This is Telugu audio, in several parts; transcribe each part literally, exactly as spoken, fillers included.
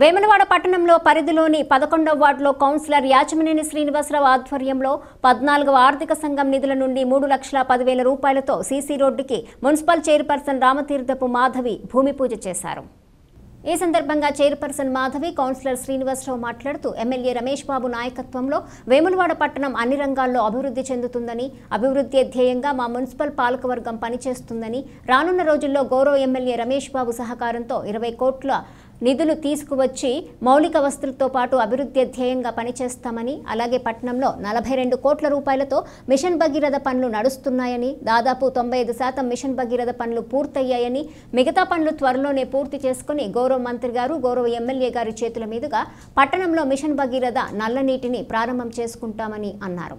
వేములవాడ పట్టణంలో పరిధిలోని పదకొండవ వార్డులో కౌన్సిలర్ యాచమనేని శ్రీనివాసరావు ఆధ్వర్యంలో పద్నాలుగవ ఆర్థిక సంఘం నిధుల నుండి మూడు లక్షల పదివేల రూపాయలతో సీసీ రోడ్డుకి మున్సిపల్ చైర్పర్సన్ రామతీర్థపు మాధవి భూమి పూజ చేశారు. ఈ సందర్భంగా చైర్పర్సన్ మాధవి కౌన్సిలర్ శ్రీనివాసరావు మాట్లాడుతూ ఎమ్మెల్యే రమేష్ బాబు నాయకత్వంలో వేములవాడ పట్టణం అన్ని రంగాల్లో అభివృద్ధి చెందుతుందని, అభివృద్ధి ధ్యేయంగా మా మున్సిపల్ పాలకవర్గం పనిచేస్తుందని, రానున్న రోజుల్లో గౌరవ ఎమ్మెల్యే రమేష్ బాబు సహకారంతో ఇరవై కోట్ల నిధులు తీసుకువచ్చి మౌలిక వస్తులతో పాటు అభివృద్ధి ధ్యేయంగా పనిచేస్తామని, అలాగే పట్టణంలో నలభై రెండు కోట్ల రూపాయలతో మిషన్ భగీరథ పనులు నడుస్తున్నాయని, దాదాపు తొంభై ఐదు శాతం మిషన్ భగీరథ పనులు పూర్తయ్యాయని, మిగతా పనులు త్వరలోనే పూర్తి చేసుకుని గౌరవ మంత్రి గారు గౌరవ ఎమ్మెల్యే గారి చేతుల మీదుగా పట్టణంలో మిషన్ భగీరథ నల్లనీటిని ప్రారంభం చేసుకుంటామని అన్నారు.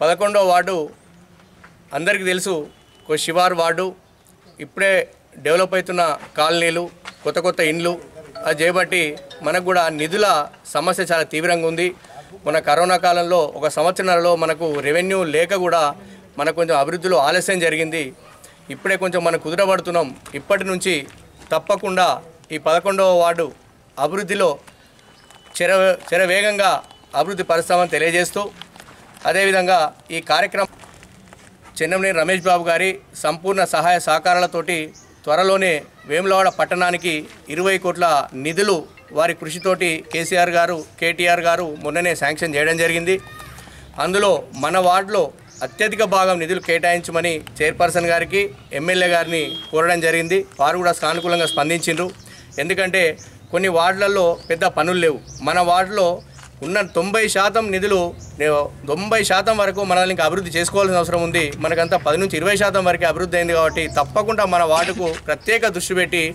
పదకొండవ వార్డు అందరికీ తెలుసు, ఒక శివారు వార్డు. ఇప్పుడే డెవలప్ అవుతున్న కాలనీలు, కొత్త కొత్త ఇండ్లు అది చేయబట్టి మనకు కూడా నిధుల సమస్య చాలా తీవ్రంగా ఉంది. మన కరోనా కాలంలో ఒక సంవత్సరంలో మనకు రెవెన్యూ లేక కూడా మనకు కొంచెం అభివృద్ధిలో ఆలస్యం జరిగింది. ఇప్పుడే కొంచెం మనం కుదురపడుతున్నాం. ఇప్పటి నుంచి తప్పకుండా ఈ పదకొండవ వార్డు అభివృద్ధిలో చెర చెరవేగంగా అభివృద్ధి పరిశ్రమను తెలియజేస్తూ, అదేవిధంగా ఈ కార్యక్రమం చెన్నమనేని రమేష్ బాబు గారి సంపూర్ణ సహాయ సహకారాలతోటి త్వరలోనే వేములవాడ పట్టణానికి ఇరవై కోట్ల నిధులు వారి కృషితోటి కేసీఆర్ గారు, కేటీఆర్ గారు మొన్ననే శాంక్షన్ చేయడం జరిగింది. అందులో మన వార్డులో అత్యధిక భాగం నిధులు కేటాయించమని చైర్పర్సన్ గారికి, ఎమ్మెల్యే గారిని కోరడం జరిగింది. వారు కూడా సానుకూలంగా స్పందించారు. ఎందుకంటే కొన్ని వార్డులలో పెద్ద పనులు లేవు. మన వార్డులో ఉన్న తొంభై శాతం నిధులు తొంభై శాతం వరకు మనల్ని ఇంకా అభివృద్ధి చేసుకోవాల్సిన అవసరం ఉంది. మనకంతా పది నుంచి ఇరవై శాతం వరకే అభివృద్ధి అయింది. కాబట్టి తప్పకుండా మన వార్డుకు ప్రత్యేక దృష్టి పెట్టి